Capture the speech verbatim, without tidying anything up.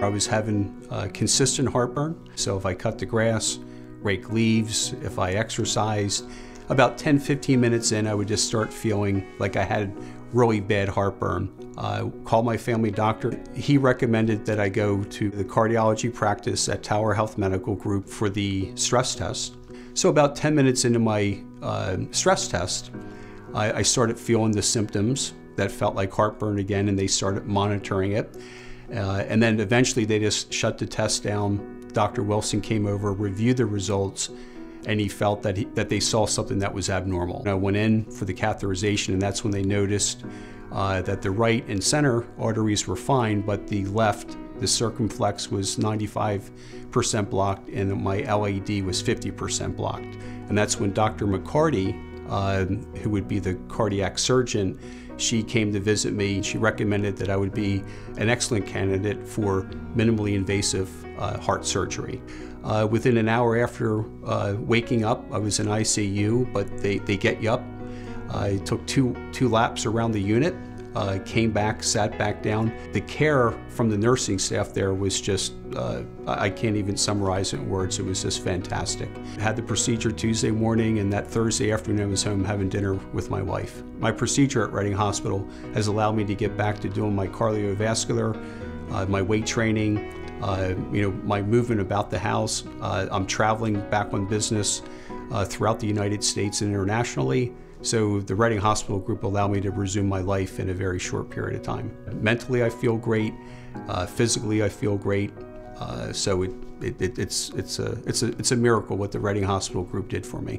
I was having uh, consistent heartburn. So if I cut the grass, rake leaves, if I exercised, about ten, fifteen minutes in, I would just start feeling like I had really bad heartburn. I uh, called my family doctor. He recommended that I go to the cardiology practice at Tower Health Medical Group for the stress test. So about ten minutes into my uh, stress test, I, I started feeling the symptoms that felt like heartburn again, and they started monitoring it. Uh, and then eventually they just shut the test down. Doctor Wilson came over, reviewed the results, and he felt that, he, that they saw something that was abnormal. And I went in for the catheterization, and that's when they noticed uh, that the right and center arteries were fine, but the left, the circumflex, was ninety-five percent blocked, and my L A D was fifty percent blocked. And that's when Doctor McCarty, uh, who would be the cardiac surgeon, she came to visit me. She recommended that I would be an excellent candidate for minimally invasive uh, heart surgery. Uh, within an hour after uh, waking up, I was in I C U, but they, they get you up. I took two, two laps around the unit, uh, came back, sat back down. The care from the nursing staff there was just, uh, I can't even summarize it in words, it was just fantastic. I had the procedure Tuesday morning, and that Thursday afternoon I was home having dinner with my wife. My procedure at Reading Hospital has allowed me to get back to doing my cardiovascular, uh, my weight training, Uh, you know, my movement about the house. Uh, I'm traveling back on business uh, throughout the United States and internationally. So the Reading Hospital Group allowed me to resume my life in a very short period of time. Mentally, I feel great. Uh, physically, I feel great. Uh, so it, it, it, it's, it's, a, it's, a, it's a miracle what the Reading Hospital Group did for me.